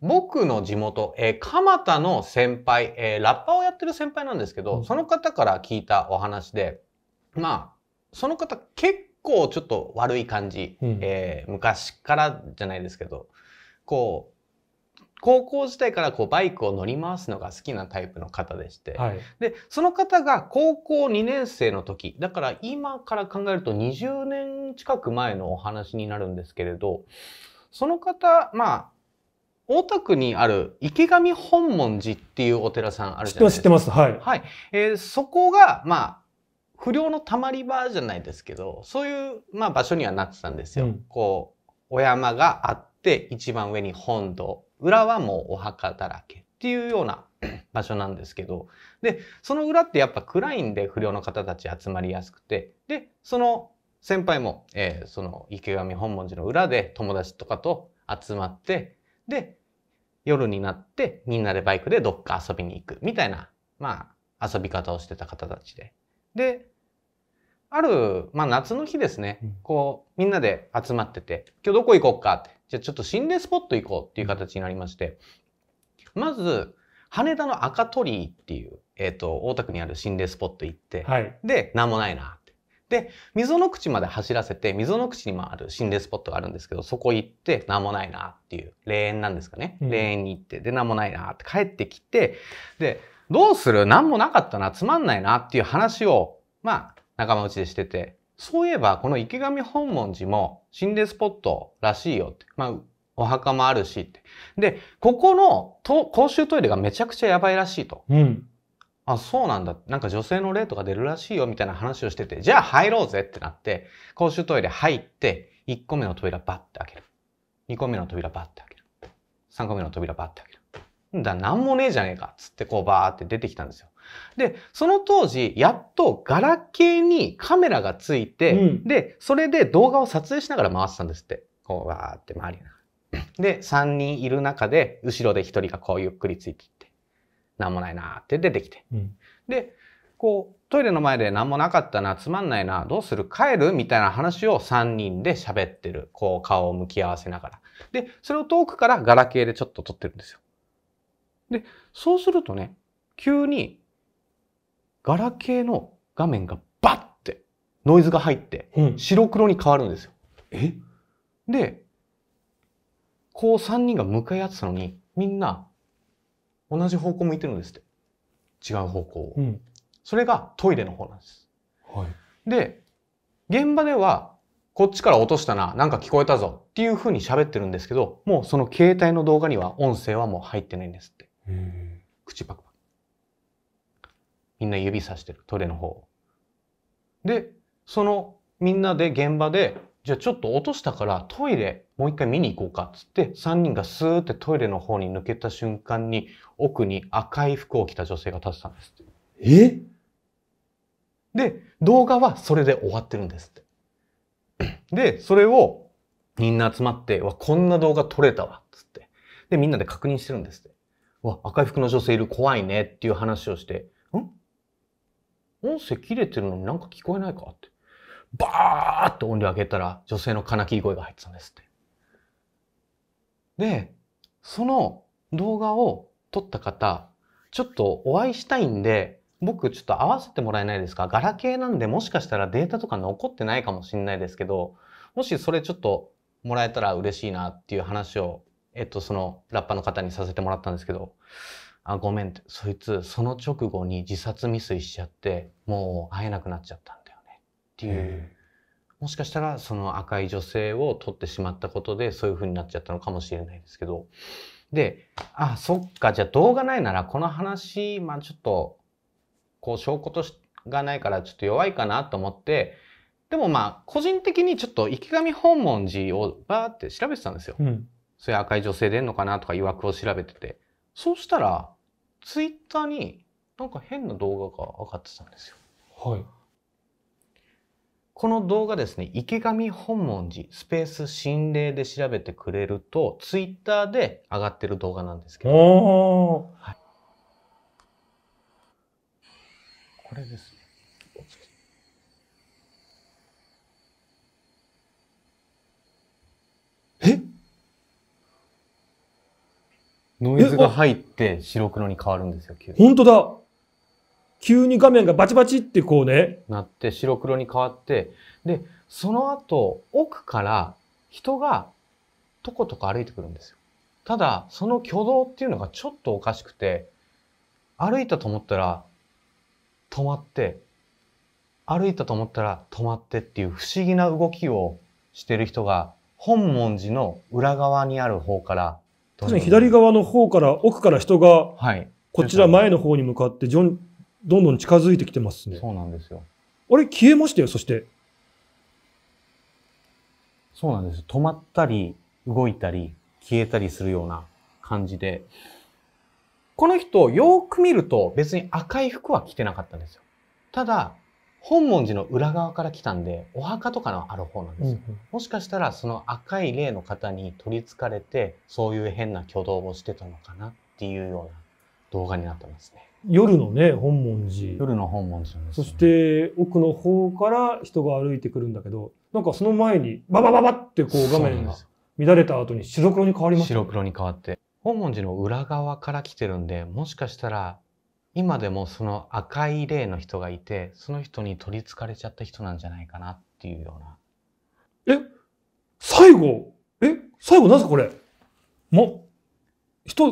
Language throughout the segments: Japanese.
僕の地元、蒲田の先輩、ラッパーをやってる先輩なんですけど、その方から聞いたお話で、まあ、その方結構ちょっと悪い感じ、昔からじゃないですけど、こう、高校時代からこうバイクを乗り回すのが好きなタイプの方でして、はい、でその方が高校2年生の時だから今から考えると20年近く前のお話になるんですけれど、その方まあ大田区にある池上本門寺っていうお寺さんあるじゃないですか。知ってます、はい、はい、そこがまあ不良のたまり場じゃないですけど、そういう、まあ、場所にはなってたんですよ。うん、こうお山があって一番上に本堂。裏はもうお墓だらけっていうような場所なんですけど、でその裏ってやっぱ暗いんで不良の方たち集まりやすくて、でその先輩も、その池上本門寺の裏で友達とかと集まって、で夜になってみんなでバイクでどっか遊びに行くみたいな、まあ、遊び方をしてた方たちで。である、まあ、夏の日ですね、こうみんなで集まってて今日どこ行こうかって。じゃあちょっと心霊スポット行こうっていう形になりまして、まず羽田の赤鳥居っていう、大田区にある心霊スポット行って、はい、で何もないなってで溝の口まで走らせて、溝の口にもある心霊スポットがあるんですけど、そこ行って何もないなっていう霊園なんですかね、うん、霊園に行ってで何もないなって帰ってきて、でどうする何もなかったなつまんないなっていう話をまあ仲間内でしてて。そういえば、この池上本門寺も心霊スポットらしいよって。まあ、お墓もあるしって。で、ここの公衆トイレがめちゃくちゃやばいらしいと。うん。あ、そうなんだ。なんか女性の霊とか出るらしいよみたいな話をしてて、じゃあ入ろうぜってなって、公衆トイレ入って、1個目の扉バッて開ける。2個目の扉バッて開ける。3個目の扉バッて開ける。だ、なんもねえじゃねえか。つってこうバーって出てきたんですよ。でその当時やっとガラケーにカメラがついて、うん、でそれで動画を撮影しながら回ってたんですって。こうわーって回りながらで3人いる中で後ろで1人がこうゆっくりついていって何もないなって出てきて、うん、でこうトイレの前で何もなかったなつまんないなどうする帰るみたいな話を3人で喋ってる、こう顔を向き合わせながらでそれを遠くからガラケーでちょっと撮ってるんですよ。でそうするとね、急にガラケーの画面がバッってノイズが入って白黒に変わるんですよ。うん、でこう3人が向かい合ってたのにみんな同じ方向向いてるんですって。違う方向を、うん、それがトイレの方なんです。はい、で現場ではこっちから落としたな、なんか聞こえたぞっていう風に喋ってるんですけど、もうその携帯の動画には音声はもう入ってないんですって。口パクパクみんな指さしてるトイレの方で、そのみんなで現場でじゃあちょっと落としたからトイレもう一回見に行こうかっつって3人がスーってトイレの方に抜けた瞬間に奥に赤い服を着た女性が立ってたんですって。えで動画はそれで終わってるんですって。でそれをみんな集まって「わこんな動画撮れたわ」っつってでみんなで確認してるんですって。わ赤い服の女性いる怖いねっていう話をして。音声切れてるのになんか聞こえないかって。バーッと音量上げたら女性の金切り声が入ってたんですって。で、その動画を撮った方、ちょっとお会いしたいんで、僕ちょっと会わせてもらえないですか？ガラケーなんでもしかしたらデータとか残ってないかもしれないですけど、もしそれちょっともらえたら嬉しいなっていう話を、そのラッパの方にさせてもらったんですけど、あ、ごめんって、そいつその直後に自殺未遂しちゃってもう会えなくなっちゃったんだよねっていう、もしかしたらその赤い女性を撮ってしまったことでそういう風になっちゃったのかもしれないですけど、であそっかじゃあ動画ないならこの話、まあ、ちょっとこう証拠としがないからちょっと弱いかなと思って、でもまあ個人的にちょっと池上本門寺をバーって調べてたんですよ。うん、そういう赤い女性出んのかなとか疑惑を調べてて、そうしたらツイッターになんか変な動画が上がってたんですよ。はい、この動画ですね、池上本門寺スペース心霊で調べてくれるとツイッターで上がってる動画なんですけど、はい、これですね。えノイズが入って白黒に変わるんですよ、急に。本当だ。急に画面がバチバチってこうね。なって白黒に変わって、で、その後、奥から人がとことこ歩いてくるんですよ。ただ、その挙動っていうのがちょっとおかしくて、歩いたと思ったら止まって、歩いたと思ったら止まってっていう不思議な動きをしてる人が、本門寺の裏側にある方から、確かに左側の方から、奥から人が、こちら前の方に向かって、どんどん近づいてきてますね。そうなんですよ。あれ、消えましたよ、そして。そうなんですよ。止まったり、動いたり、消えたりするような感じで。この人、よーく見ると別に赤い服は着てなかったんですよ。ただ、本門寺の裏側から来たんで、お墓とかのある方なんですよ。もしかしたらその赤い霊の方に取り憑かれて、そういう変な挙動をしてたのかなっていうような動画になってますね。夜のね、本門寺。夜の本門寺なんですね。そして奥の方から人が歩いてくるんだけど、なんかその前にババババってこう画面が乱れた後に白黒に変わりましたね。白黒に変わって。本門寺の裏側から来てるんで、もしかしたら今でもその赤い霊の人がいて、その人に取り憑かれちゃった人なんじゃないかなっていうような。最後なんすかこれ。もう真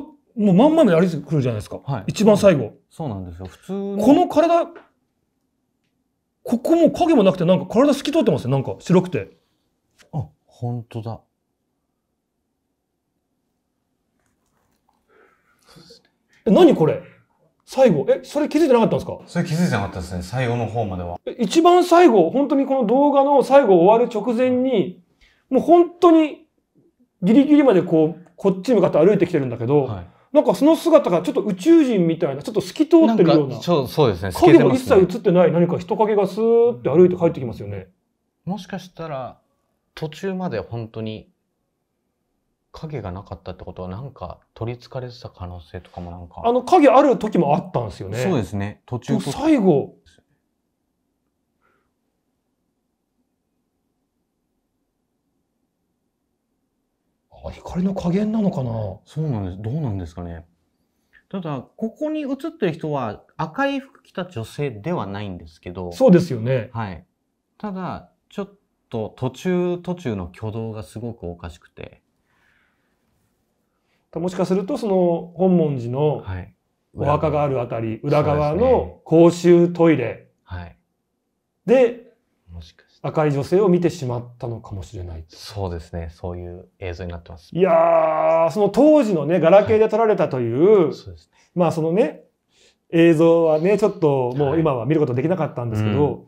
ん前まで歩いてくるじゃないですか。はい、一番最後。そうなんですよ。普通の。この体、ここも影もなくて、なんか体透き通ってますよ。なんか白くて。あ、本当だ。何これ最後。それ気づいてなかったんですか？それ気づいてなかったですね。最後の方までは。一番最後、本当にこの動画の最後終わる直前に、もう本当にギリギリまでこう、こっち向かって歩いてきてるんだけど、はい、なんかその姿がちょっと宇宙人みたいな、ちょっと透き通ってるような。そうですね。影も一切映ってない、何か人影がスーって歩いて帰ってきますよね。もしかしたら、途中まで本当に影がなかったってことは、なんか取り憑かれてた可能性とかもなんか。影ある時もあったんですよね。そうですね。途中と最後。光の加減なのかな。そうなんです。どうなんですかね。ただ、ここに映ってる人は赤い服着た女性ではないんですけど。そうですよね。はい。ただ、ちょっと途中の挙動がすごくおかしくて。もしかするとその本門寺のお墓があるあたり、はい、裏側の公衆トイレで赤い女性を見てしまったのかもしれない。そうですね。そういう映像になってます。いやー、その当時のね、ガラケーで撮られたという、はい、そうですね、まあそのね、映像はね、ちょっともう今は見ることできなかったんですけど、はい、うん、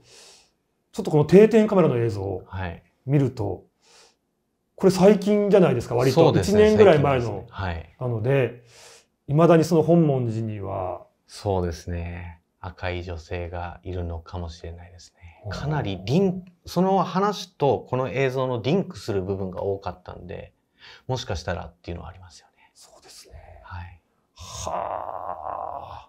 ちょっとこの定点カメラの映像を見ると、はい、これ最近じゃないですか、割と。1年ぐらい前の。なので、未だにその本門寺には。そうですね。赤い女性がいるのかもしれないですね。かなりその話とこの映像のリンクする部分が多かったんで、もしかしたらっていうのはありますよね。そうですね。はい。はあ。